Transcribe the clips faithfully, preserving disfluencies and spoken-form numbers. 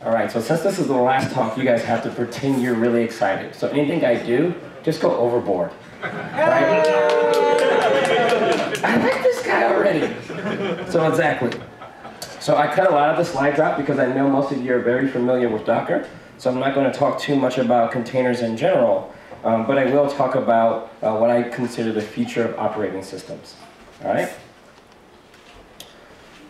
All right, so since this is the last talk, you guys have to pretend you're really excited. So anything I do, just go overboard. Right? I like this guy already. So exactly. So I cut a lot of the slides out because I know most of you are very familiar with Docker. So I'm not going to talk too much about containers in general, um, but I will talk about uh, what I consider the future of operating systems. All right?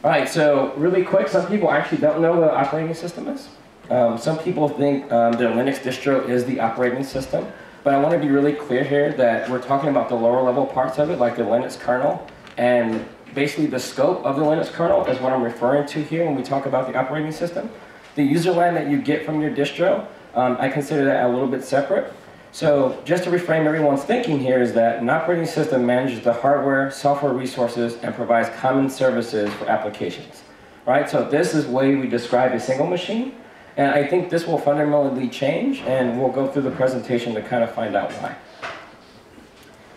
All right, so really quick, some people actually don't know what an operating system is. Um, some people think um, their Linux distro is the operating system, but I want to be really clear here that we're talking about the lower level parts of it, like the Linux kernel, and basically the scope of the Linux kernel is what I'm referring to here when we talk about the operating system. The userland that you get from your distro, um, I consider that a little bit separate. So just to reframe everyone's thinking here is that an operating system manages the hardware, software resources, and provides common services for applications. Right? So this is the way we describe a single machine, and I think this will fundamentally change, and we'll go through the presentation to kind of find out why.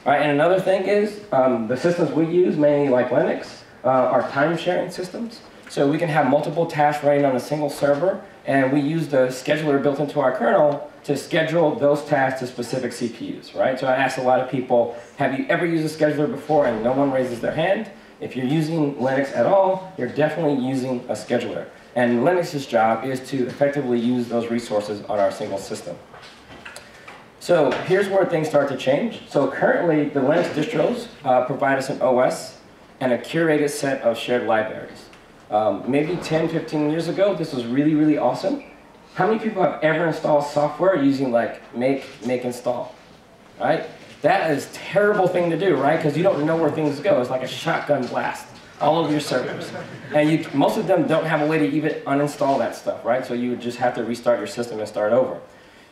All right, and another thing is um, the systems we use, mainly like Linux, uh, are time-sharing systems. So we can have multiple tasks running on a single server, and we use the scheduler built into our kernel to schedule those tasks to specific C P Us, right? So I asked a lot of people, have you ever used a scheduler before? And no one raises their hand. If you're using Linux at all, you're definitely using a scheduler. And Linux's job is to effectively use those resources on our single system. So here's where things start to change. So currently, the Linux distros uh, provide us an O S and a curated set of shared libraries. Um, maybe ten, fifteen years ago, this was really, really awesome. How many people have ever installed software using like make, make, install, right? That is a terrible thing to do, right? Because you don't know where things go. It's like a shotgun blast, all of your servers. And you, most of them don't have a way to even uninstall that stuff, right? So you would just have to restart your system and start over.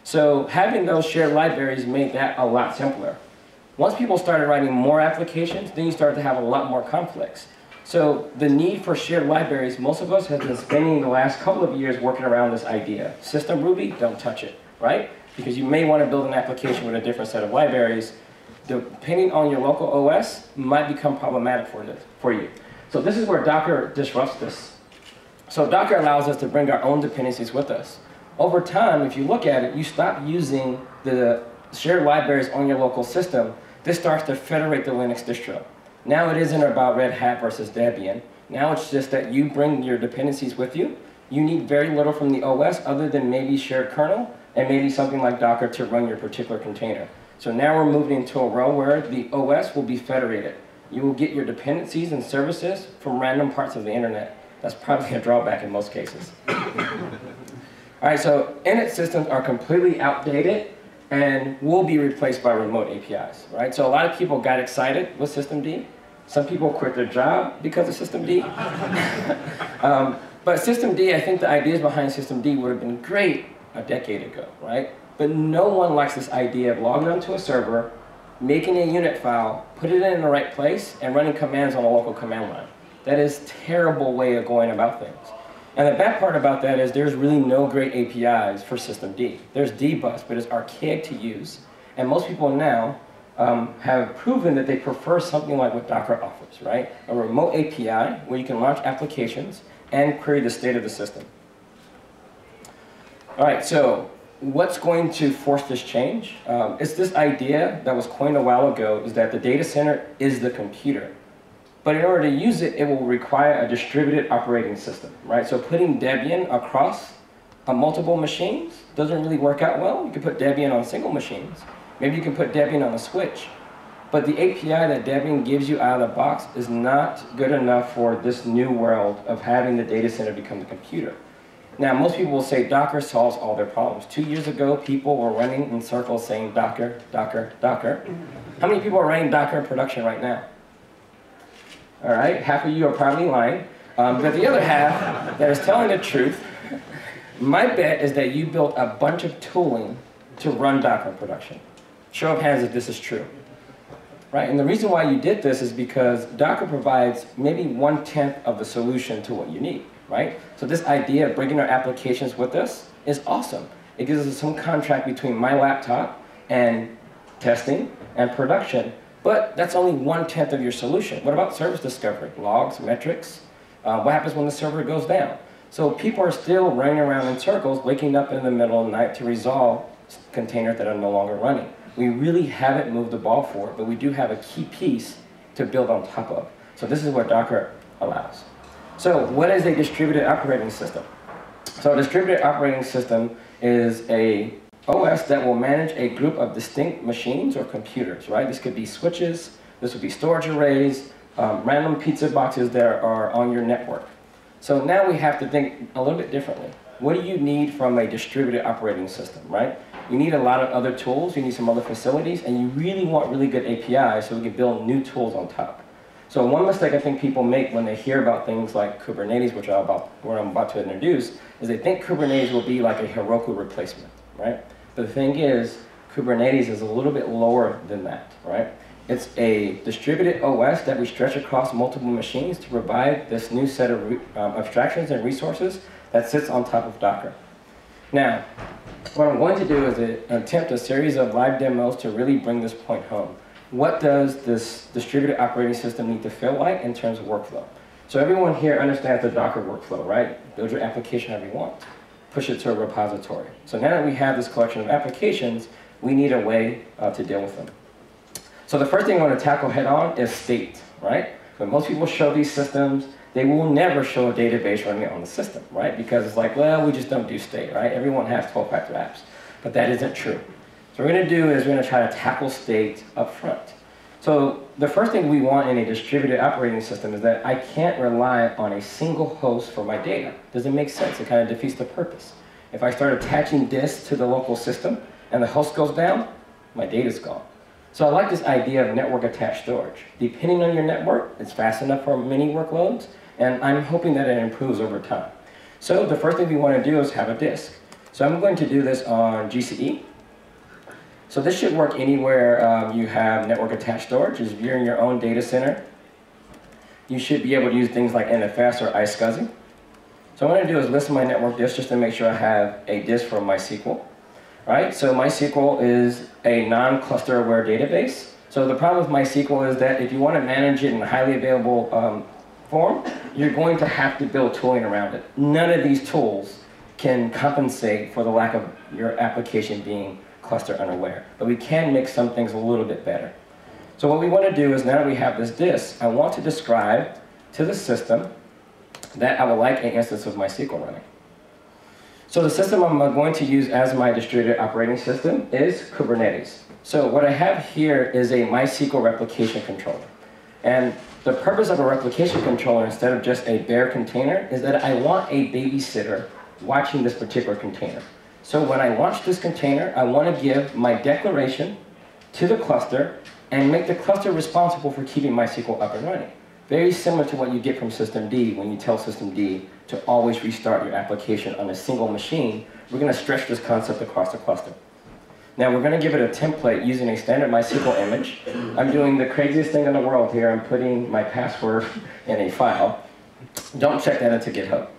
So having those shared libraries made that a lot simpler. Once people started writing more applications, then you start to have a lot more conflicts. So the need for shared libraries, most of us have been spending the last couple of years working around this idea. System Ruby, don't touch it, right? Because you may want to build an application with a different set of libraries. Depending on your local O S, might become problematic for, this, for you. So this is where Docker disrupts this. So Docker allows us to bring our own dependencies with us. Over time, if you look at it, you stop using the shared libraries on your local system. This starts to federate the Linux distro. Now it isn't about Red Hat versus Debian. Now it's just that you bring your dependencies with you. You need very little from the O S other than maybe shared kernel and maybe something like Docker to run your particular container. So now we're moving into a world where the O S will be federated. You will get your dependencies and services from random parts of the internet. That's probably a drawback in most cases. All right, so init systems are completely outdated and will be replaced by remote A P Is, right? So a lot of people got excited with systemd. Some people quit their job because of systemd. um, but systemd, I think the ideas behind systemd would have been great a decade ago, right? But no one likes this idea of logging onto a server, making a unit file, putting it in the right place, and running commands on a local command line. That is a terrible way of going about things. And the bad part about that is there's really no great A P Is for systemd. There's Dbus, but it's archaic to use. And most people now um, have proven that they prefer something like what Docker offers, right? A remote A P I where you can launch applications and query the state of the system. All right, so what's going to force this change? Um, it's this idea that was coined a while ago, is that the data center is the computer. But in order to use it, it will require a distributed operating system, right? So putting Debian across a multiple machines doesn't really work out well. You can put Debian on single machines. Maybe you can put Debian on a switch. But the A P I that Debian gives you out of the box is not good enough for this new world of having the data center become the computer. Now, most people will say Docker solves all their problems. Two years ago, people were running in circles saying Docker, Docker, Docker. How many people are running Docker in production right now? All right, half of you are probably lying, um, but the other half that is telling the truth, my bet is that you built a bunch of tooling to run Docker production. Show of hands if this is true. Right, and the reason why you did this is because Docker provides maybe one-tenth of the solution to what you need, right? So this idea of bringing our applications with us is awesome. It gives us some contract between my laptop and testing and production. But that's only one-tenth of your solution. What about service discovery? Logs, metrics? Uh, what happens when the server goes down? So people are still running around in circles, waking up in the middle of the night to resolve containers that are no longer running. We really haven't moved the ball forward, but we do have a key piece to build on top of. So this is what Docker allows. So what is a distributed operating system? So a distributed operating system is a O S that will manage a group of distinct machines or computers, right? This could be switches, this would be storage arrays, um, random pizza boxes that are on your network. So now we have to think a little bit differently. What do you need from a distributed operating system, right? You need a lot of other tools, you need some other facilities, and you really want really good A P Is so we can build new tools on top. So one mistake I think people make when they hear about things like Kubernetes, which I'm about, what I'm about to introduce, is they think Kubernetes will be like a Heroku replacement, right? But the thing is, Kubernetes is a little bit lower than that, right? It's a distributed O S that we stretch across multiple machines to provide this new set of um, abstractions and resources that sits on top of Docker. Now, what I'm going to do is a, attempt a series of live demos to really bring this point home. What does this distributed operating system need to feel like in terms of workflow? So everyone here understands the Docker workflow, right? Build your application however you want. Push it to a repository. So now that we have this collection of applications, we need a way uh, to deal with them. So the first thing I want to tackle head on is state, right? When most people show these systems, they will never show a database running on the system, right? Because it's like, well, we just don't do state, right? Everyone has twelve-factor apps, but that isn't true. So what we're going to do is we're going to try to tackle state up front. So the first thing we want in a distributed operating system is that I can't rely on a single host for my data. Doesn't make sense. It kind of defeats the purpose. If I start attaching disks to the local system and the host goes down, my data's gone. So I like this idea of network-attached storage. Depending on your network, it's fast enough for many workloads, and I'm hoping that it improves over time. So the first thing we want to do is have a disk. So I'm going to do this on G C E. So this should work anywhere um, you have network-attached storage. If you're in your own data center, you should be able to use things like N F S or iSCSI. So what I'm going to do is list my network disk just to make sure I have a disk for MySQL. Right? So MySQL is a non-cluster aware database. So the problem with MySQL is that if you want to manage it in a highly available um, form, you're going to have to build tooling around it. None of these tools can compensate for the lack of your application being cluster unaware. But we can make some things a little bit better. So what we want to do is, now that we have this disk, I want to describe to the system that I would like an instance of MySQL running. So the system I'm going to use as my distributed operating system is Kubernetes. So what I have here is a MySQL replication controller. And the purpose of a replication controller, instead of just a bare container, is that I want a babysitter watching this particular container. So when I launch this container, I want to give my declaration to the cluster and make the cluster responsible for keeping MySQL up and running. Very similar to what you get from systemd when you tell systemd to always restart your application on a single machine. We're going to stretch this concept across the cluster. Now we're going to give it a template using a standard MySQL image. I'm doing the craziest thing in the world here. I'm putting my password in a file. Don't check that into GitHub.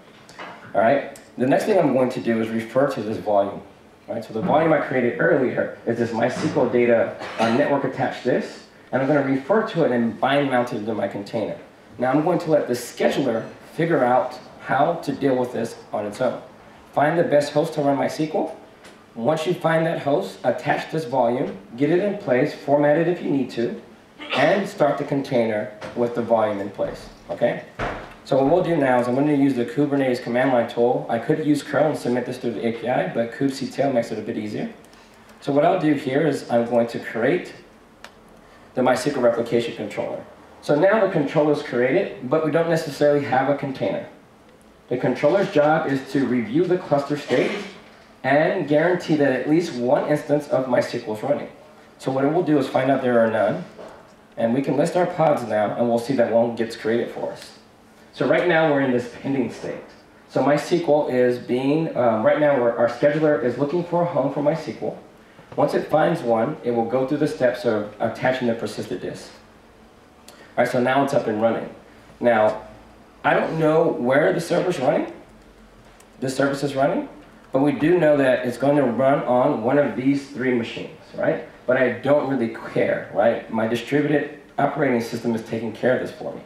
All right? The next thing I'm going to do is refer to this volume. Right? So the volume I created earlier is this MySQL data uh, network attached disk. And I'm going to refer to it and bind mount it into my container. Now I'm going to let the scheduler figure out how to deal with this on its own. Find the best host to run MySQL. Once you find that host, attach this volume, get it in place, format it if you need to, and start the container with the volume in place. Okay? So what we'll do now is I'm going to use the Kubernetes command line tool. I could use curl and submit this through the A P I, but kubectl makes it a bit easier. So what I'll do here is I'm going to create the MySQL replication controller. So now the controller is created, but we don't necessarily have a container. The controller's job is to review the cluster state and guarantee that at least one instance of MySQL is running. So what it will do is find out there are none, and we can list our pods now, and we'll see that one gets created for us. So right now we're in this pending state. So MySQL is being, um, right now we're, our scheduler is looking for a home for MySQL. Once it finds one, it will go through the steps of attaching the persisted disk. All right, so now it's up and running. Now, I don't know where the server's running, this service is running, but we do know that it's going to run on one of these three machines, right? But I don't really care, right? My distributed operating system is taking care of this for me.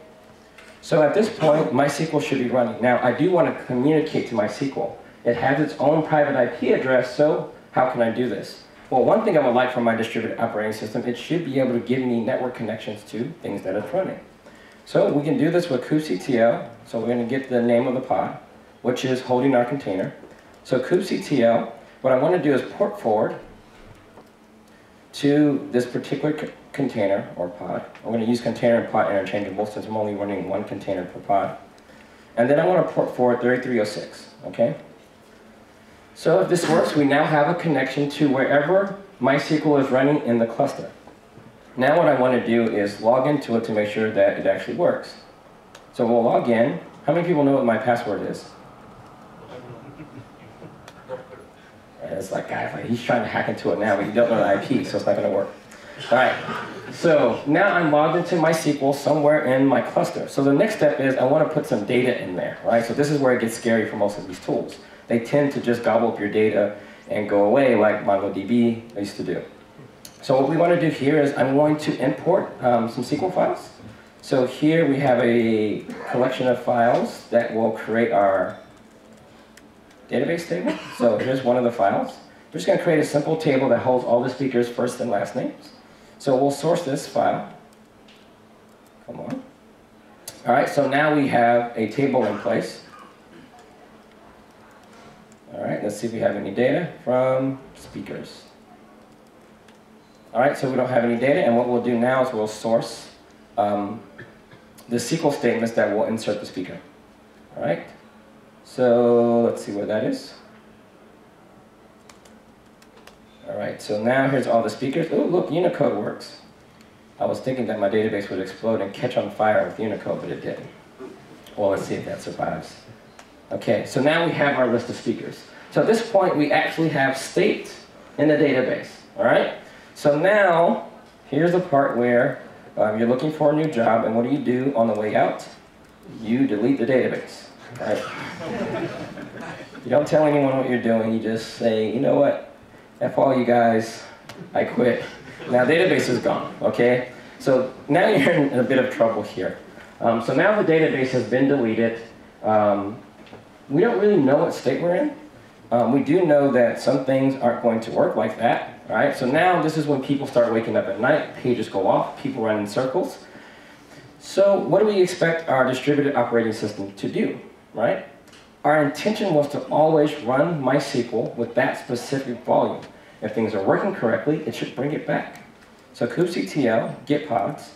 So at this point, MySQL should be running. Now, I do want to communicate to MySQL. It has its own private I P address, so how can I do this? Well, one thing I would like from my distributed operating system, it should be able to give me network connections to things that it's running. So we can do this with kubectl. So we're going to get the name of the pod, which is holding our container. So kubectl, what I want to do is port forward to this particular container or pod. I'm going to use container and pod interchangeable since I'm only running one container per pod. And then I want to port forward thirty-three oh six, okay? So if this works, we now have a connection to wherever MySQL is running in the cluster. Now what I want to do is log into it to make sure that it actually works. So we'll log in. How many people know what my password is? It's like, guys, he's trying to hack into it now, but he don't know the I P, so it's not going to work. All right, so now I'm logged into MySQL somewhere in my cluster. So the next step is I want to put some data in there, right? So this is where it gets scary for most of these tools. They tend to just gobble up your data and go away like MongoDB used to do. So what we want to do here is I'm going to import um, some S Q L files. So here we have a collection of files that will create our database table. So here's one of the files. We're just going to create a simple table that holds all the speakers' first and last names. So we'll source this file. Come on. All right, so now we have a table in place. All right, let's see if we have any data from speakers. All right, so we don't have any data, and what we'll do now is we'll source um, the S Q L statements that will insert the speaker. All right. So let's see where that is. All right, so now here's all the speakers. Oh, look, Unicode works. I was thinking that my database would explode and catch on fire with Unicode, but it didn't. Well, let's see if that survives. Okay, so now we have our list of speakers. So at this point, we actually have state in the database, all right? So now, here's the part where um, you're looking for a new job, and what do you do on the way out? You delete the database. Right. You don't tell anyone what you're doing, you just say, you know what, F all you guys, I quit. Now database is gone, okay? So now you're in a bit of trouble here. Um, so now the database has been deleted. Um, we don't really know what state we're in. Um, we do know that some things aren't going to work like that, right? So now this is when people start waking up at night, pages go off, people run in circles. So what do we expect our distributed operating system to do? Right? Our intention was to always run MySQL with that specific volume. If things are working correctly, it should bring it back. So kubectl, git pods.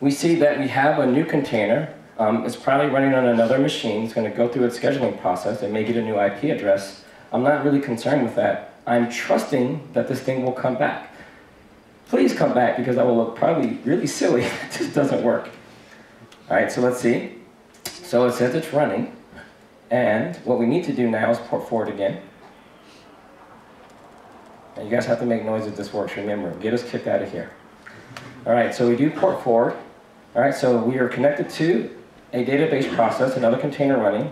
We see that we have a new container. Um, it's probably running on another machine. It's going to go through its scheduling process. It may get a new I P address. I'm not really concerned with that. I'm trusting that this thing will come back. Please come back, because I will look probably really silly if this doesn't work. All right, so let's see. So it says it's running, and what we need to do now is port forward again. And you guys have to make noise if this works, remember. Get us kicked out of here. All right, so we do port forward. All right, so we are connected to a database process, another container running.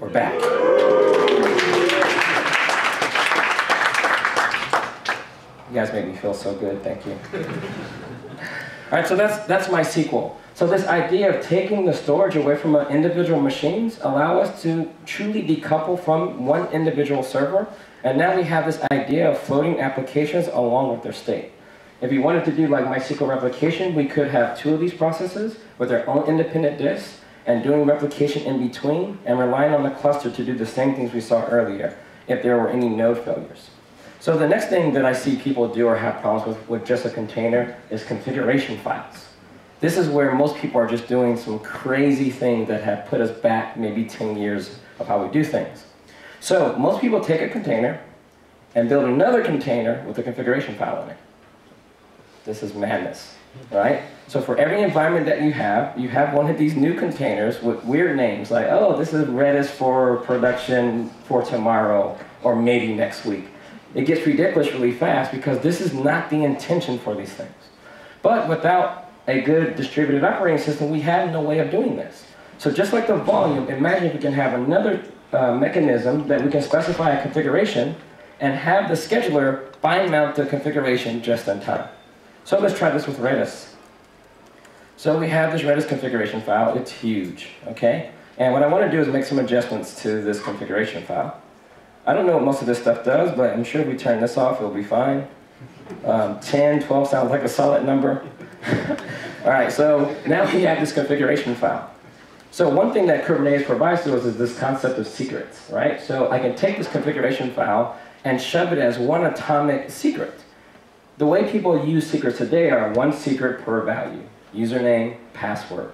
We're back. You guys make me feel so good, thank you. All right, so that's, that's MySQL. So this idea of taking the storage away from our individual machines allow us to truly decouple from one individual server, and now we have this idea of floating applications along with their state. If we wanted to do like MySQL replication, we could have two of these processes with their own independent disks and doing replication in between and relying on the cluster to do the same things we saw earlier if there were any node failures. So the next thing that I see people do or have problems with with just a container is configuration files. This is where most people are just doing some crazy things that have put us back maybe ten years of how we do things. So most people take a container and build another container with a configuration file in it. This is madness, right? So for every environment that you have, you have one of these new containers with weird names like, oh, this is Redis for production for tomorrow or maybe next week. It gets ridiculous really fast because this is not the intention for these things. But without a good distributed operating system, we have no way of doing this. So just like the volume, imagine if we can have another uh, mechanism that we can specify a configuration and have the scheduler bind mount the configuration just in time. So let's try this with Redis. So we have this Redis configuration file. It's huge, okay? And what I want to do is make some adjustments to this configuration file. I don't know what most of this stuff does, but I'm sure if we turn this off, it'll be fine. Um, ten, twelve sounds like a solid number. All right, so now we have this configuration file. So one thing that Kubernetes provides to us is this concept of secrets, right? So I can take this configuration file and shove it as one atomic secret. The way people use secrets today are one secret per value, username, password.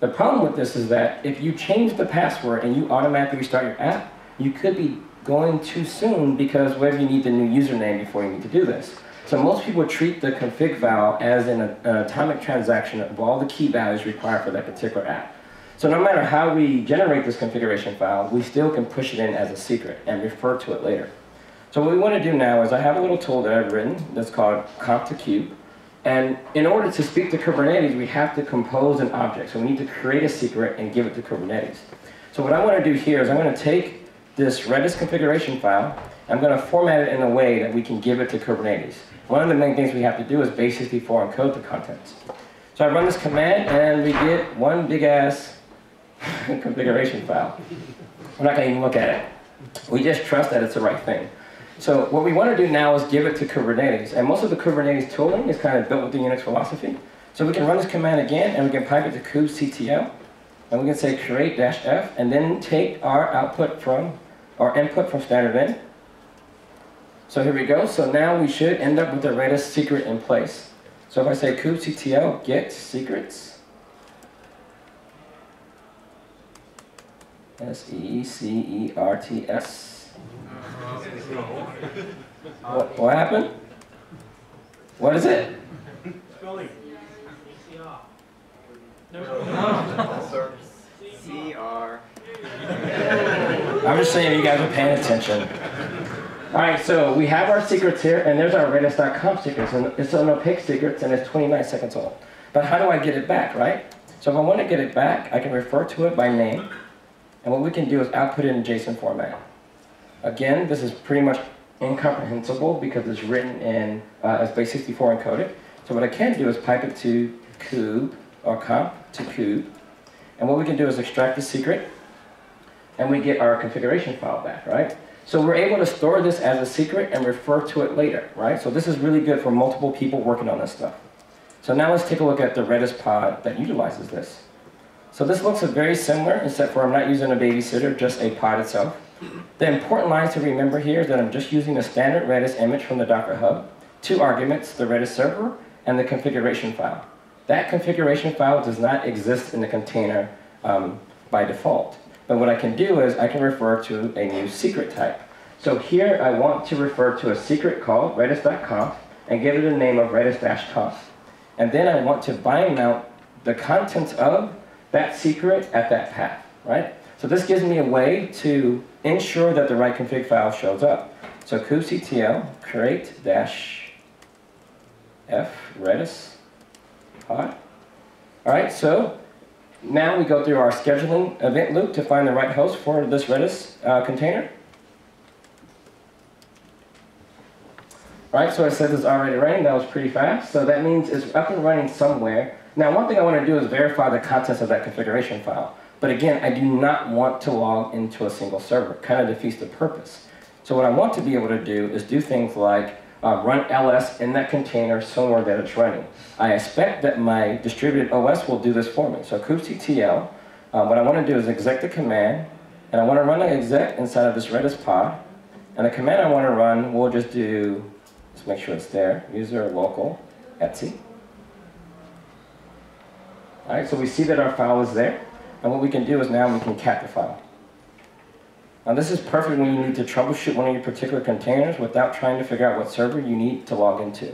The problem with this is that if you change the password and you automatically restart your app, you could be going too soon because whether you need the new username before you need to do this. So most people treat the config file as an, an atomic transaction of all the key values required for that particular app. So no matter how we generate this configuration file, we still can push it in as a secret and refer to it later. So what we want to do now is I have a little tool that I've written that's called comp two cube. And in order to speak to Kubernetes, we have to compose an object. So we need to create a secret and give it to Kubernetes. So what I want to do here is I'm going to take this Redis configuration file, I'm going to format it in a way that we can give it to Kubernetes. One of the main things we have to do is basically form code the contents. So I run this command and we get one big ass configuration file. We're not going to even look at it. We just trust that it's the right thing. So what we want to do now is give it to Kubernetes. And most of the Kubernetes tooling is kind of built with the Unix philosophy. So we can run this command again and we can pipe it to kubectl. And we can say create-f and then take our output from, our input from standard in. So here we go. So now we should end up with the Redis secret in place. So if I say kubectl get secrets, S E C E R T S. What, what happened? What is it? No. C R. I'm just saying you guys are paying attention. All right, so we have our secrets here, and there's our redis dot com secrets, and it's an opaque secret, and it's twenty-nine seconds old. But how do I get it back, right? So if I want to get it back, I can refer to it by name, and what we can do is output it in JSON format. Again, this is pretty much incomprehensible because it's written in uh, as base sixty-four encoded. So what I can do is pipe it to kube or comp two cube. And what we can do is extract the secret, and we get our configuration file back, right? So we're able to store this as a secret and refer to it later, right? So this is really good for multiple people working on this stuff. So now let's take a look at the Redis pod that utilizes this. So this looks very similar, except for I'm not using a babysitter, just a pod itself. The important lines to remember here is that I'm just using a standard Redis image from the Docker Hub, two arguments, the Redis server, and the configuration file. That configuration file does not exist in the container um, by default. But what I can do is I can refer to a new secret type. So here I want to refer to a secret called redis dot conf and give it a name of redis dash conf. And then I want to bind mount the contents of that secret at that path, right? So this gives me a way to ensure that the right config file shows up. So kubectl create-f redis. All right, so now we go through our scheduling event loop to find the right host for this Redis uh, container. All right, so it says it's already running. That was pretty fast. So that means it's up and running somewhere. Now, one thing I want to do is verify the contents of that configuration file. But again, I do not want to log into a single server. It kind of defeats the purpose. So what I want to be able to do is do things like Uh, run L S in that container somewhere that it's running. I expect that my distributed O S will do this for me. So kubectl, uh, what I want to do is exec the command, and I want to run an exec inside of this Redis pod, and the command I want to run will just do, let's make sure it's there, user local etc. All right, so we see that our file is there, and what we can do is now we can cat the file. Now this is perfect when you need to troubleshoot one of your particular containers without trying to figure out what server you need to log into.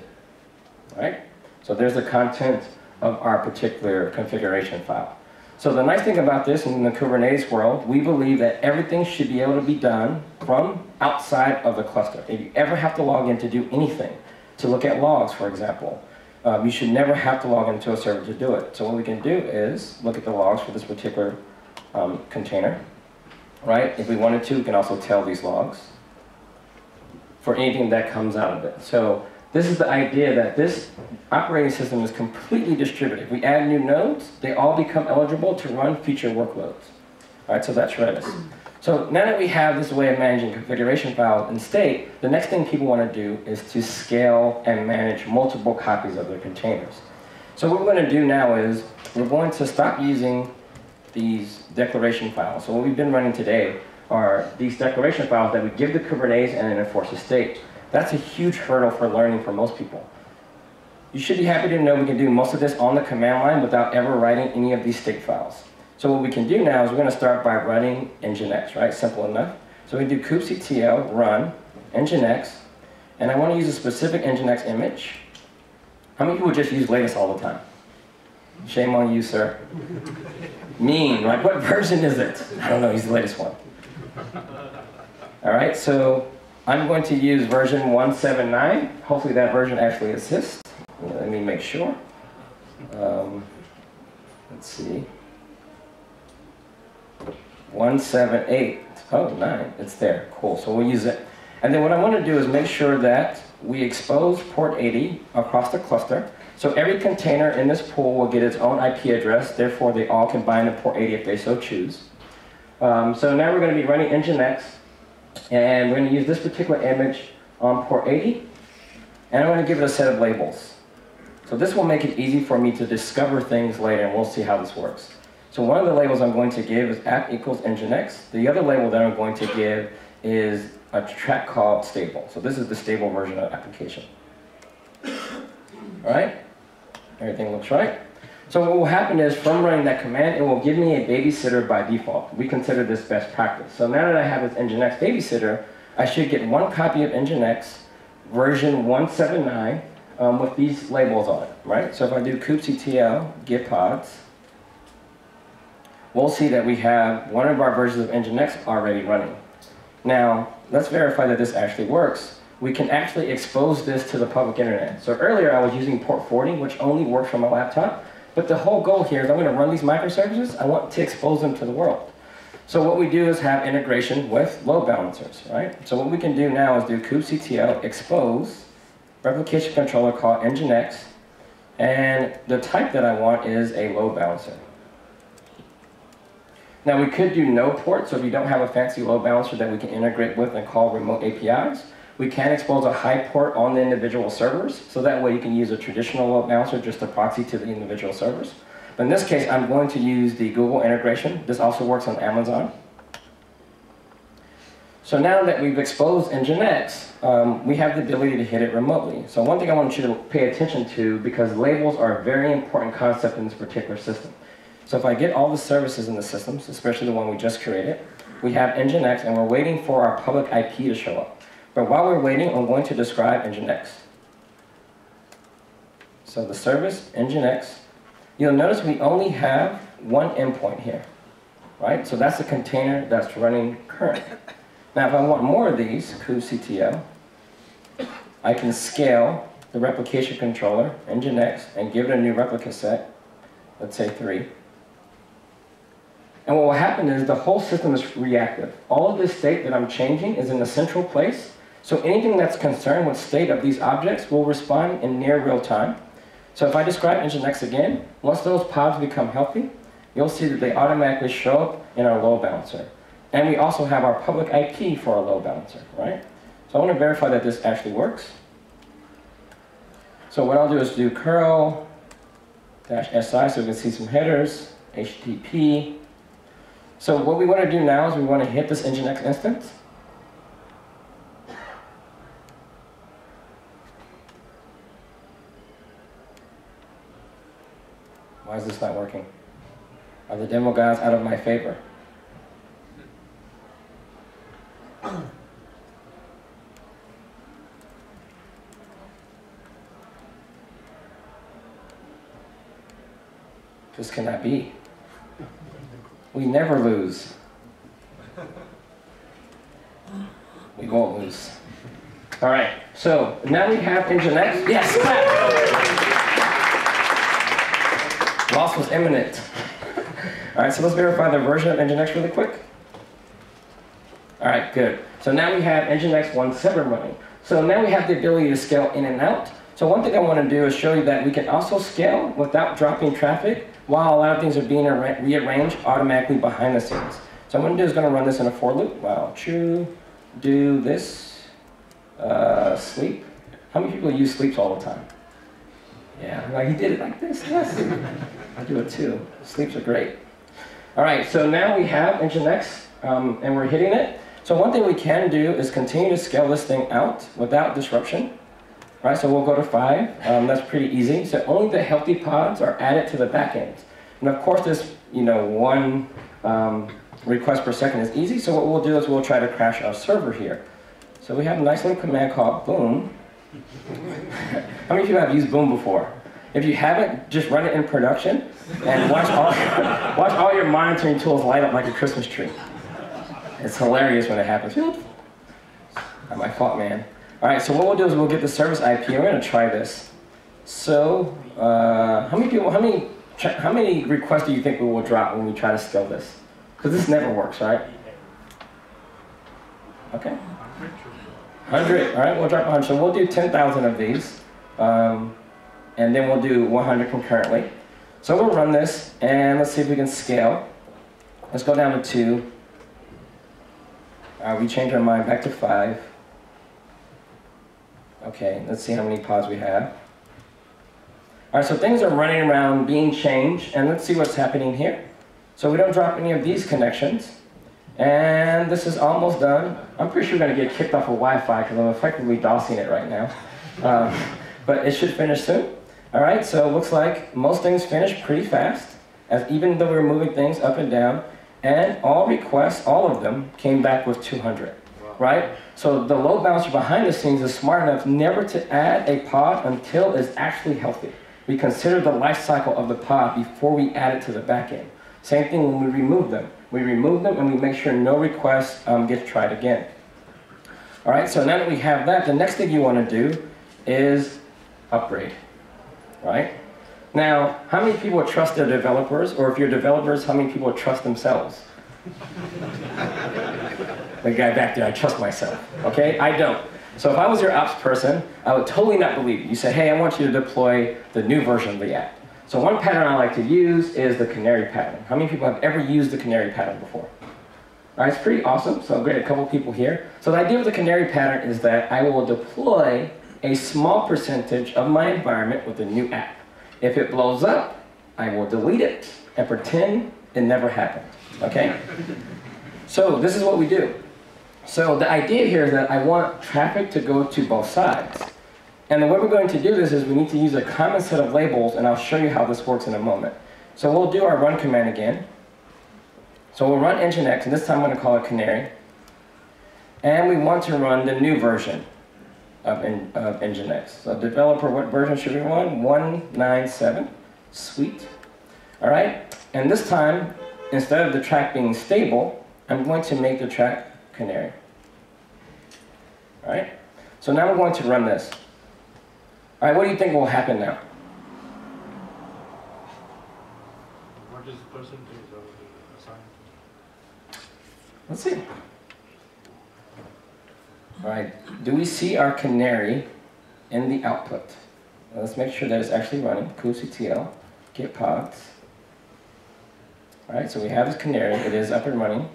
All right? So there's the content of our particular configuration file. So the nice thing about this in the Kubernetes world, we believe that everything should be able to be done from outside of the cluster. If you ever have to log in to do anything, to look at logs, for example, um, you should never have to log into a server to do it. So what we can do is look at the logs for this particular um, container. Right? If we wanted to, we can also tell these logs for anything that comes out of it. So This is the idea that this operating system is completely distributed. If we add new nodes, they all become eligible to run future workloads. All right, so that's Redis. So now that we have this way of managing configuration files and state, the next thing people want to do is to scale and manage multiple copies of their containers. So what we're going to do now is we're going to stop using these declaration files. So what we've been running today are these declaration files that we give to Kubernetes and it enforces state. That's a huge hurdle for learning for most people. You should be happy to know we can do most of this on the command line without ever writing any of these state files. So what we can do now is we're going to start by running Nginx, right? Simple enough. So we do kubectl run Nginx, and I want to use a specific Nginx image. How many people just use latest all the time? Shame on you, sir. Mean, like what version is it? I don't know, use the latest one. All right, so I'm going to use version one seven nine. Hopefully that version actually exists. Let me make sure. Um, let's see. one seven eight. Oh, nine. It's there. Cool. So we'll use it. And then what I want to do is make sure that we expose port eighty across the cluster. So every container in this pool will get its own I P address. Therefore, they all can bind to port eighty if they so choose. Um, so now we're going to be running Nginx. And we're going to use this particular image on port eighty, and I'm going to give it a set of labels. So this will make it easy for me to discover things later, and we'll see how this works. So one of the labels I'm going to give is app equals Nginx. The other label that I'm going to give is a track called stable. So this is the stable version of the application. All right? Everything looks right. So what will happen is, from running that command, it will give me a babysitter by default. We consider this best practice. So now that I have this Nginx babysitter, I should get one copy of Nginx, version one seven nine, um, with these labels on it, right? So if I do kubectl git pods, we'll see that we have one of our versions of Nginx already running. Now, let's verify that this actually works. We can actually expose this to the public internet. So earlier I was using port forwarding, which only worked from my laptop. But the whole goal here is I'm going to run these microservices. I want to expose them to the world. So what we do is have integration with load balancers, right? So what we can do now is do kubectl expose replication controller called Nginx. And the type that I want is a load balancer. Now, we could do no port. So if you don't have a fancy load balancer that we can integrate with and call remote A P Is, we can expose a high port on the individual servers, so that way you can use a traditional load balancer, just a proxy to the individual servers. But in this case, I'm going to use the Google integration. This also works on Amazon. So now that we've exposed Nginx, um, we have the ability to hit it remotely. So one thing I want you to pay attention to, because labels are a very important concept in this particular system. So if I get all the services in the systems, especially the one we just created, we have Nginx, and we're waiting for our public I P to show up. But while we're waiting, I'm going to describe Nginx. So the service, Nginx. You'll notice we only have one endpoint here, right? So that's the container that's running current. Now, if I want more of these, kubectl, I can scale the replication controller, Nginx, and give it a new replica set, let's say three. And what will happen is the whole system is reactive. All of this state that I'm changing is in a central place. So anything that's concerned with state of these objects will respond in near real time. So if I describe Nginx again, once those pods become healthy, you'll see that they automatically show up in our load balancer. And we also have our public I P for our load balancer, right? So I want to verify that this actually works. So what I'll do is do curl dash si, so we can see some headers, H T T P. So what we want to do now is we want to hit this Nginx instance. Why is this not working? Are the demo guys out of my favor? This cannot be. We never lose. We won't lose. All right, so now we have Nginx. Yes, clap. Loss was imminent. All right, so let's verify the version of Nginx really quick. All right, good. So now we have Nginx one seven running. So now we have the ability to scale in and out. So one thing I want to do is show you that we can also scale without dropping traffic while a lot of things are being rearranged automatically behind the scenes. So what I'm going to do is going to run this in a for loop. Wow, true, do this, uh, sleep. How many people use sleeps all the time? Yeah, like you did it like this, yes. I do it too. Sleeps are great. All right, so now we have Nginx, um, and we're hitting it. So one thing we can do is continue to scale this thing out without disruption. Right, so we'll go to five. Um, that's pretty easy. So only the healthy pods are added to the backend, and of course, this you know one um, request per second is easy. So what we'll do is we'll try to crash our server here. So we have a nice little command called boom. How many of you have used boom before? If you haven't, just run it in production and watch all your, watch all your monitoring tools light up like a Christmas tree. It's hilarious when it happens. Not my fault, man. All right, so what we'll do is we'll get the service I P. We're going to try this. So, uh, how many people, how many, how many requests do you think we will drop when we try to scale this? Because this never works, right? Okay. one hundred. All right, we'll drop one hundred. So we'll do ten thousand of these, um, and then we'll do one hundred concurrently. So we'll run this, and let's see if we can scale. Let's go down to two. Uh, we change our mind back to five. Okay, let's see how many pods we have. All right, so things are running around, being changed, and let's see what's happening here. So we don't drop any of these connections, and this is almost done. I'm pretty sure we're gonna get kicked off of Wi-Fi because I'm effectively DOSing it right now. Um, but it should finish soon. All right, so it looks like most things finish pretty fast, as even though we're moving things up and down, and all requests, all of them, came back with two hundred. Right? So the load balancer behind the scenes is smart enough never to add a pod until it's actually healthy. We consider the life cycle of the pod before we add it to the backend. Same thing when we remove them. We remove them and we make sure no request um, gets tried again. All right, so now that we have that, the next thing you want to do is upgrade, right? Now, how many people trust their developers, or if you're developers, how many people trust themselves? The guy back there, I trust myself, okay? I don't. So if I was your ops person, I would totally not believe you. You say, hey, I want you to deploy the new version of the app. So one pattern I like to use is the canary pattern. How many people have ever used the canary pattern before? All right, it's pretty awesome, so I'll get a couple people here. So the idea of the canary pattern is that I will deploy a small percentage of my environment with a new app. If it blows up, I will delete it and pretend it never happened, okay? So this is what we do. So the idea here is that I want traffic to go to both sides. And the way we're going to do this is we need to use a common set of labels, and I'll show you how this works in a moment. So we'll do our run command again. So we'll run Nginx, and this time I'm going to call it Canary. And we want to run the new version of, in, of Nginx. So developer, what version should we run? one point nine point seven. Sweet. All right. And this time, instead of the track being stable, I'm going to make the track Canary. All right? So now we're going to run this. All right, what do you think will happen now? What is the percentage of assigned? Let's see. All right, do we see our canary in the output? Now let's make sure that it's actually running. kubectl, get pods. All right, so we have this canary. It is up and running.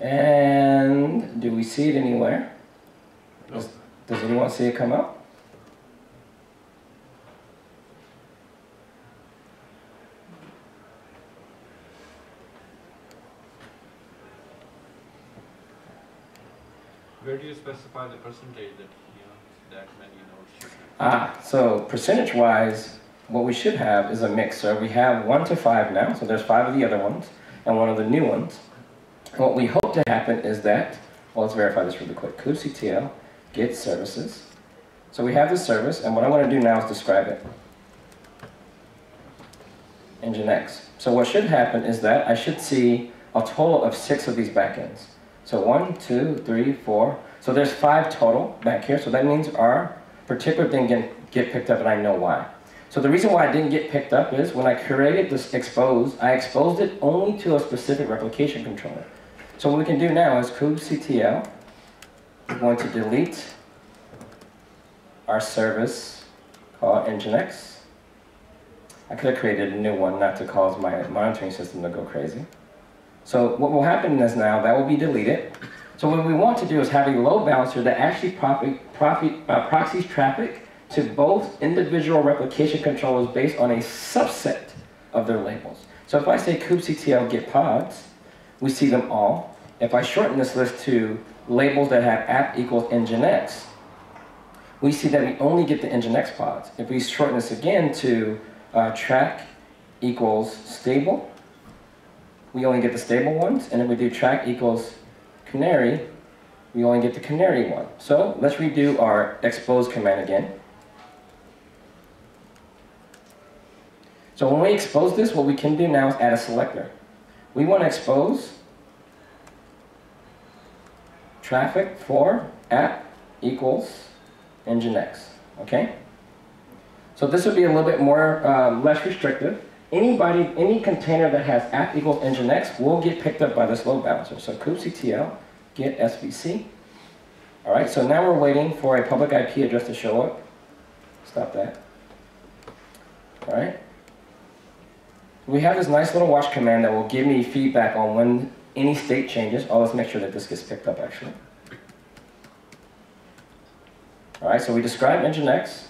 And do we see it anywhere? Nope. Does, does anyone see it come up? Where do you specify the percentage that, you know, that many nodes should have? Ah, so percentage-wise, what we should have is a mix. So we have one to five now, so there's five of the other ones and one of the new ones. What we hope to happen is that, well, let's verify this really quick. kubectl, get services. So we have this service, and what I want to do now is describe it. Nginx. So what should happen is that I should see a total of six of these backends. So one, two, three, four. So there's five total back here. So that means our particular thing didn't get picked up, and I know why. So the reason why I didn't get picked up is when I created this expose, I exposed it only to a specific replication controller. So what we can do now is kubectl we're going to delete our service called Nginx. I could have created a new one not to cause my monitoring system to go crazy. So what will happen is now that will be deleted. So what we want to do is have a load balancer that actually profi, profi, uh, proxies traffic to both individual replication controllers based on a subset of their labels. So if I say kubectl get pods, we see them all. If I shorten this list to labels that have app equals nginx, we see that we only get the nginx pods. If we shorten this again to uh, track equals stable, we only get the stable ones. And if we do track equals canary, we only get the canary one. So let's redo our expose command again. So when we expose this, what we can do now is add a selector. We want to expose traffic for app equals nginx, okay? So this would be a little bit more, um, less restrictive. Anybody, any container that has app equals nginx will get picked up by this load balancer. So kubectl get S V C. All right, so now we're waiting for a public I P address to show up. Stop that. All right. We have this nice little watch command that will give me feedback on when any state changes. Oh, let's make sure that this gets picked up, actually. All right, so we describe nginx,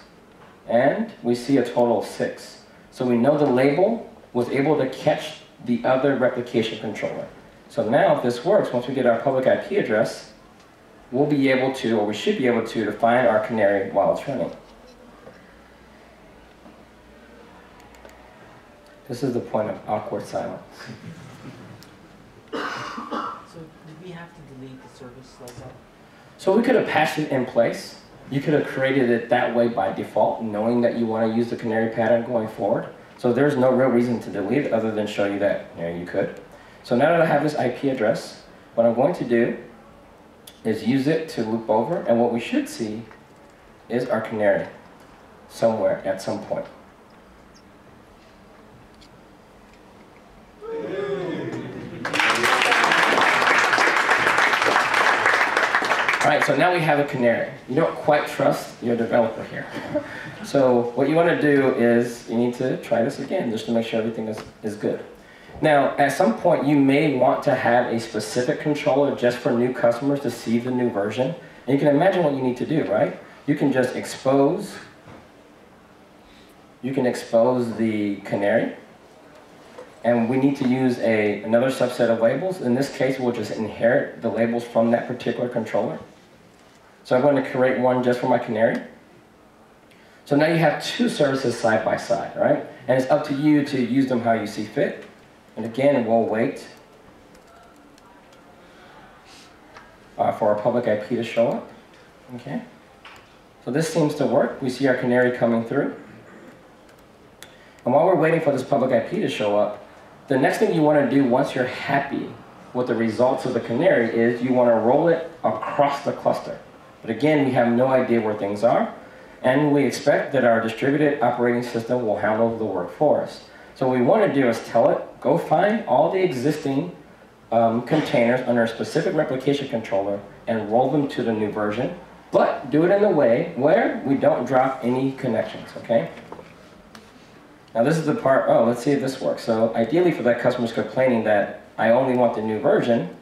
and we see a total of six. So we know the label was able to catch the other replication controller. So now if this works, once we get our public I P address, we'll be able to, or we should be able to, to find our canary while it's running. This is the point of awkward silence. So did we have to delete the service like that? So we could have patched it in place. You could have created it that way by default, knowing that you want to use the canary pattern going forward. So there's no real reason to delete it other than show you that you, know, you could. So now that I have this I P address, what I'm going to do is use it to loop over, and what we should see is our canary somewhere at some point. All right, so now we have a canary. You don't quite trust your developer here. So what you want to do is you need to try this again just to make sure everything is, is good. Now, at some point, you may want to have a specific controller just for new customers to see the new version. And you can imagine what you need to do, right? You can just expose. You can expose the canary. And we need to use a, another subset of labels. In this case, we'll just inherit the labels from that particular controller. So I'm going to create one just for my canary. So now you have two services side by side, right? And it's up to you to use them how you see fit. And again, we'll wait uh, for our public I P to show up. Okay. So this seems to work. We see our canary coming through. And while we're waiting for this public I P to show up, the next thing you want to do once you're happy with the results of the canary is you want to roll it across the cluster. But again, we have no idea where things are, and we expect that our distributed operating system will handle the work for us. So what we want to do is tell it, go find all the existing um, containers under a specific replication controller and roll them to the new version, but do it in a way where we don't drop any connections, okay? Now this is the part, oh, let's see if this works. So ideally for that customer's complaining that I only want the new version,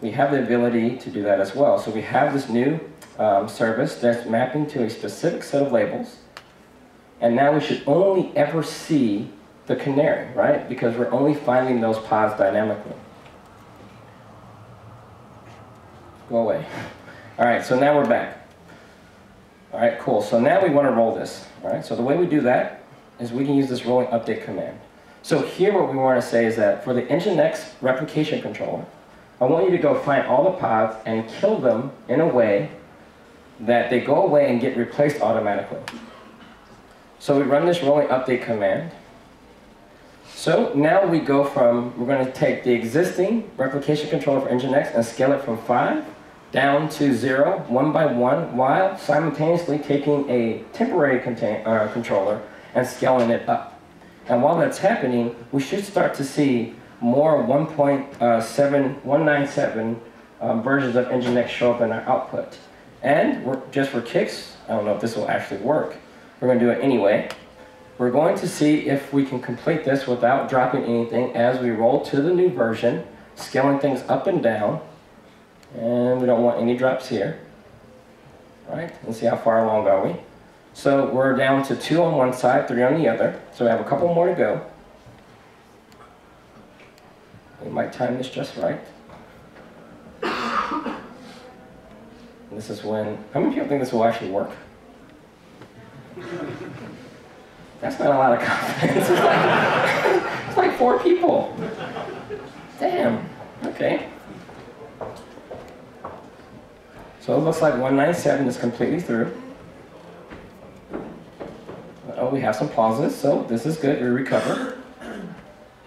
we have the ability to do that as well. So we have this new Um, service that's mapping to a specific set of labels, and now we should only ever see the canary, right? Because we're only finding those pods dynamically. Go away. All right, so now we're back. All right, cool. So now we want to roll this. All right, so the way we do that is we can use this rolling update command. So here what we want to say is that for the Nginx replication controller, I want you to go find all the pods and kill them in a way that they go away and get replaced automatically. So we run this rolling update command. So now we go from, we're going to take the existing replication controller for Nginx and scale it from five down to zero, one by one, while simultaneously taking a temporary contain, uh, controller and scaling it up. And while that's happening, we should start to see more one point seven one nine seven um, versions of Nginx show up in our output. And we're, just for kicks, I don't know if this will actually work. We're going to do it anyway. We're going to see if we can complete this without dropping anything as we roll to the new version, scaling things up and down. And we don't want any drops here. All right, let's see how far along are we. So we're down to two on one side, three on the other. So we have a couple more to go. We might time this just right. And this is when, how many people think this will actually work? That's not a lot of confidence. It's like, it's like four people. Damn, okay. So it looks like one ninety-seven is completely through. Oh, we have some pauses, so this is good, we recover.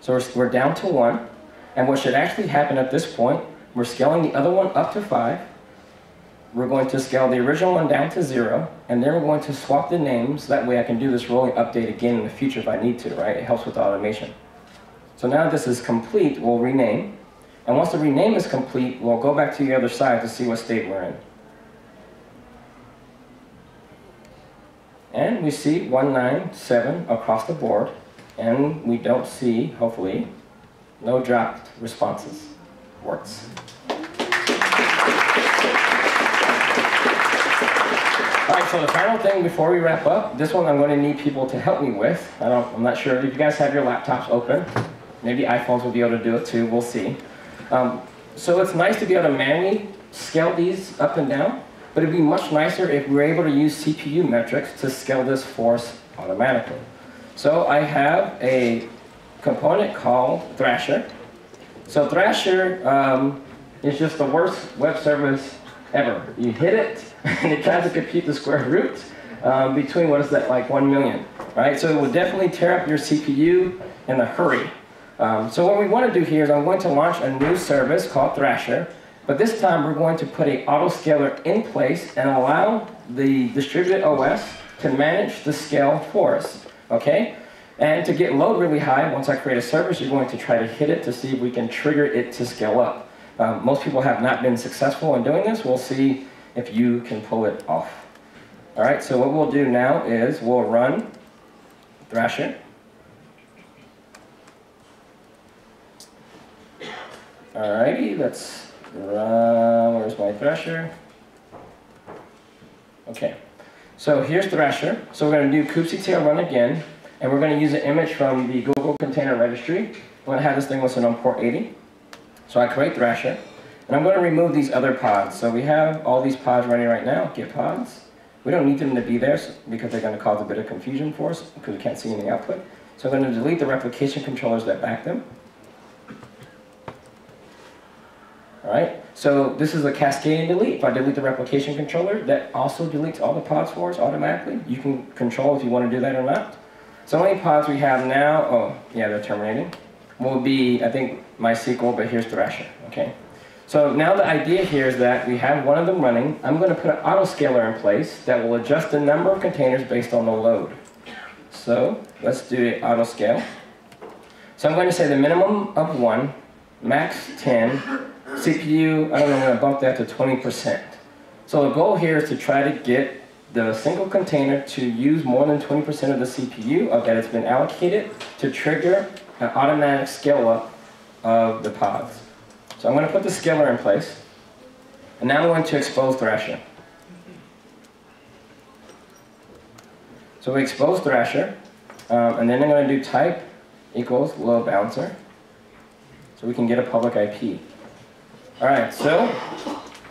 So we're, we're down to one. And what should actually happen at this point, we're scaling the other one up to five. We're going to scale the original one down to zero, and then we're going to swap the names. That way I can do this rolling update again in the future if I need to, right? It helps with automation. So now this is complete, we'll rename. And once the rename is complete, we'll go back to the other side to see what state we're in. And we see one ninety-seven across the board, and we don't see, hopefully, no dropped responses. Works. All right, so the final thing before we wrap up, this one I'm going to need people to help me with. I don't, I'm not sure if you guys have your laptops open. Maybe iPhones will be able to do it too, we'll see. Um, so it's nice to be able to manually scale these up and down, but it'd be much nicer if we were able to use C P U metrics to scale this for us automatically. So I have a component called Thrasher. So Thrasher um, is just the worst web service ever. You hit it, and it tries to compute the square root um, between, what is that, like one million, right? So it will definitely tear up your C P U in a hurry. Um, so what we want to do here is I'm going to launch a new service called Thrasher, but this time we're going to put an autoscaler in place and allow the distributed O S to manage the scale for us, okay? And to get load really high, once I create a service, you're going to try to hit it to see if we can trigger it to scale up. Um, most people have not been successful in doing this. We'll see if you can pull it off. All right, so what we'll do now is we'll run Thrasher. All righty, let's run, where's my Thrasher? Okay, so here's Thrasher. So we're gonna do kubectl run again, and we're gonna use an image from the Google Container Registry. We're gonna have this thing listed on port eighty. So I create Thrasher, and I'm going to remove these other pods. So we have all these pods running right now, git pods. We don't need them to be there because they're going to cause a bit of confusion for us because we can't see any output. So I'm going to delete the replication controllers that back them. All right, so this is a cascading delete. If I delete the replication controller, that also deletes all the pods for us automatically. You can control if you want to do that or not. So any pods we have now, oh, yeah, they're terminating, will be, I think, MySQL, but here's Thrasher, okay? So now the idea here is that we have one of them running. I'm going to put an autoscaler in place that will adjust the number of containers based on the load. So let's do the autoscale. So I'm going to say the minimum of one, max ten, C P U, I don't know, I'm going to bump that to twenty percent. So the goal here is to try to get the single container to use more than twenty percent of the C P U of that it's been allocated to trigger an automatic scale-up of the pods. So I'm going to put the scaler in place, and now I'm going to expose Thrasher. So we expose Thrasher, um, and then I'm going to do type equals load balancer, so we can get a public I P. All right, so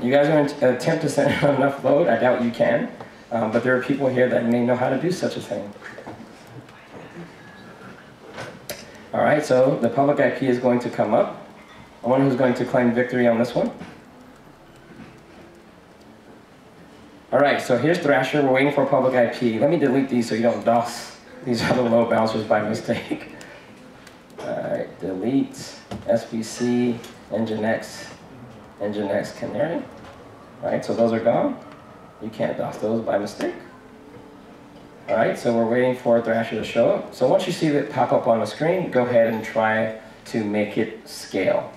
you guys are going to attempt to send enough load. I doubt you can, um, but there are people here that may know how to do such a thing. All right, so the public I P is going to come up. I wonder who's going to claim victory on this one. All right, so here's Thrasher. We're waiting for public I P. Let me delete these so you don't DOS these other load balancers by mistake. All right, delete S B C, Nginx, Nginx Canary. All right, so those are gone. You can't DOS those by mistake. All right, so we're waiting for Thrasher to show up. So once you see it pop up on the screen, go ahead and try to make it scale.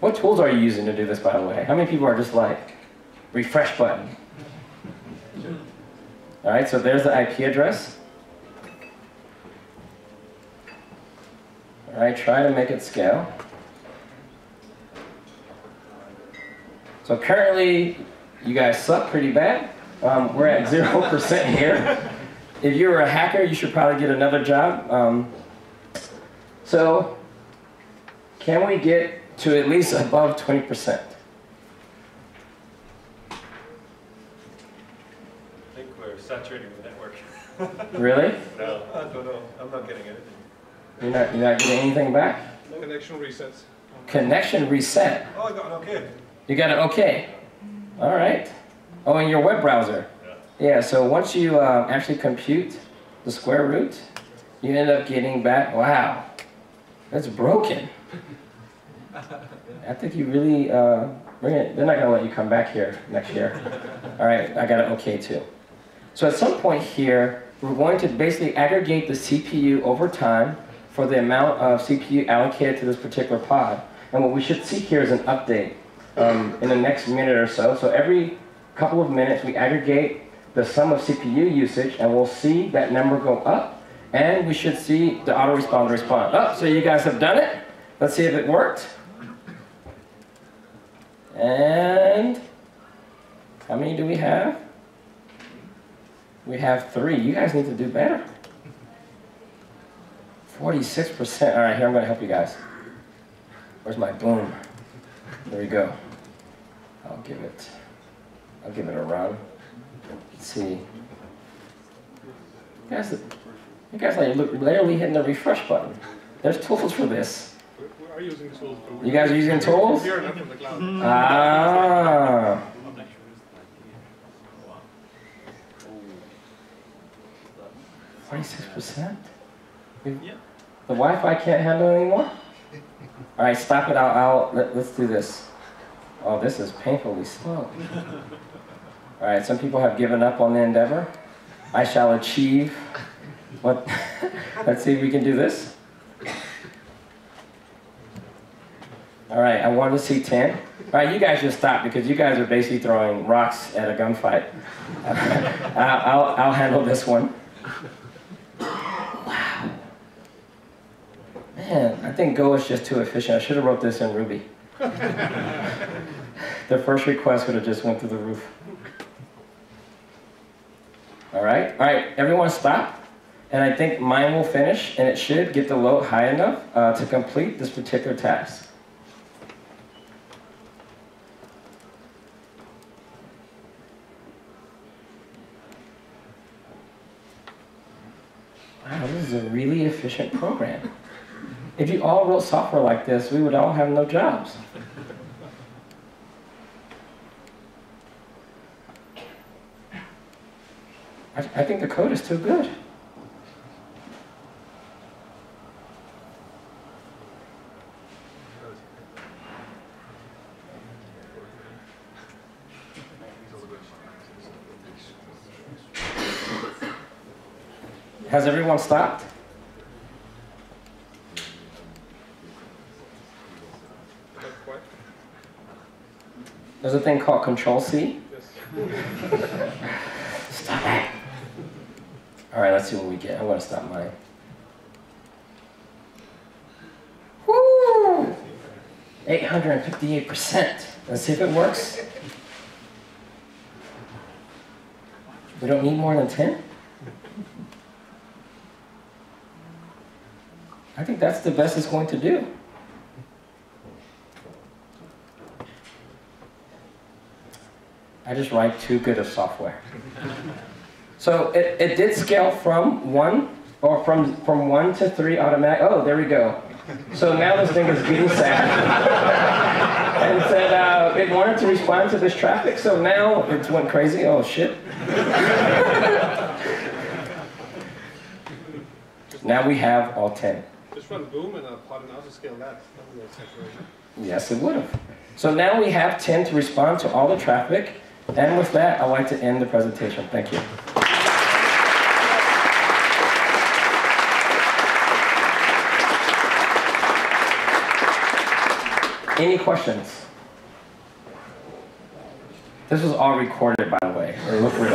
What tools are you using to do this, by the way? How many people are just like, refresh button? All right, so there's the I P address. All right, try to make it scale. So currently, you guys suck pretty bad. Um, we're at zero percent here. If you're a hacker, you should probably get another job. Um, so can we get to at least above twenty percent? I think we're saturating the network. Really? No, I don't know. I'm not getting anything. You're not, you're not getting anything back? Connection resets. Connection reset? Oh, I got an OK. You got an OK. All right. Oh, in your web browser. Yeah, yeah, so once you uh, actually compute the square root, you end up getting back, wow, that's broken. I think you really, uh, bring it. They're not going to let you come back here next year. All right, I got an OK too. So at some point here, we're going to basically aggregate the C P U over time for the amount of C P U allocated to this particular pod. And what we should see here is an update um, in the next minute or so. So every couple of minutes, we aggregate the sum of C P U usage, and we'll see that number go up, and we should see the autoresponder respond. Oh, so you guys have done it. Let's see if it worked. And how many do we have? We have three. You guys need to do better. forty-six percent. All right, here, I'm going to help you guys. Where's my boom? There we go. I'll give it. I'll give it a run. Let's see. You guys, you guys are literally hitting the refresh button. There's tools for this. We are using tools. You guys are using tools? We are not from the cloud. Ah. forty-six percent? Yeah. The Wi-Fi can't handle it anymore? All right, stop it. I'll, I'll, let, let's do this. Oh, this is painfully slow. All right, some people have given up on the endeavor. I shall achieve. What? Let's see if we can do this. All right, I wanted to see ten. All right, you guys just stop because you guys are basically throwing rocks at a gunfight. I'll, I'll, I'll handle this one. Wow. Man, I think Go is just too efficient. I should have wrote this in Ruby. The first request would have just went through the roof. All right, all right, everyone stop. And I think mine will finish, and it should get the load high enough uh, to complete this particular task. Wow, this is a really efficient program. If you all wrote software like this, we would all have no jobs. I think the code is too good. Has everyone stopped? There's a thing called control C. Yes. Stop it. All right, let's see what we get. I'm going to stop mine. Woo! eight hundred fifty-eight percent. Let's see if it works. We don't need more than ten? I think that's the best it's going to do. I just write too good of software. So it, it did scale from one, or from, from one to three automatic. Oh, there we go. So now this thing is getting sad. And it said uh, it wanted to respond to this traffic, so now it went crazy. Oh, shit. Now we have all ten. Just run boom and a pod and also scale that. Yes, it would have. So now we have ten to respond to all the traffic. And with that, I'd like to end the presentation. Thank you. Any questions? This was all recorded, by the way, or look real.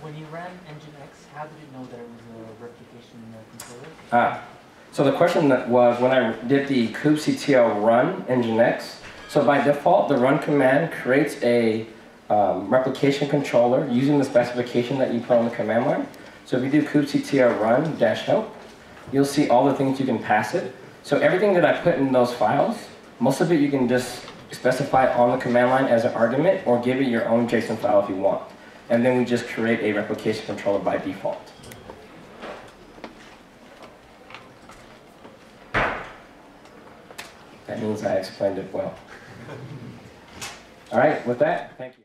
When you ran Nginx, how did you know there was a replication controller? Ah, so the question that was when I did the kubectl run Nginx. So by default, the run command creates a um, replication controller using the specification that you put on the command line. So if you do kubectl run dash help, you'll see all the things you can pass it. So everything that I put in those files, most of it you can just specify on the command line as an argument or give it your own JSON file if you want. And then we just create a replication controller by default. That means I explained it well. All right, with that, thank you.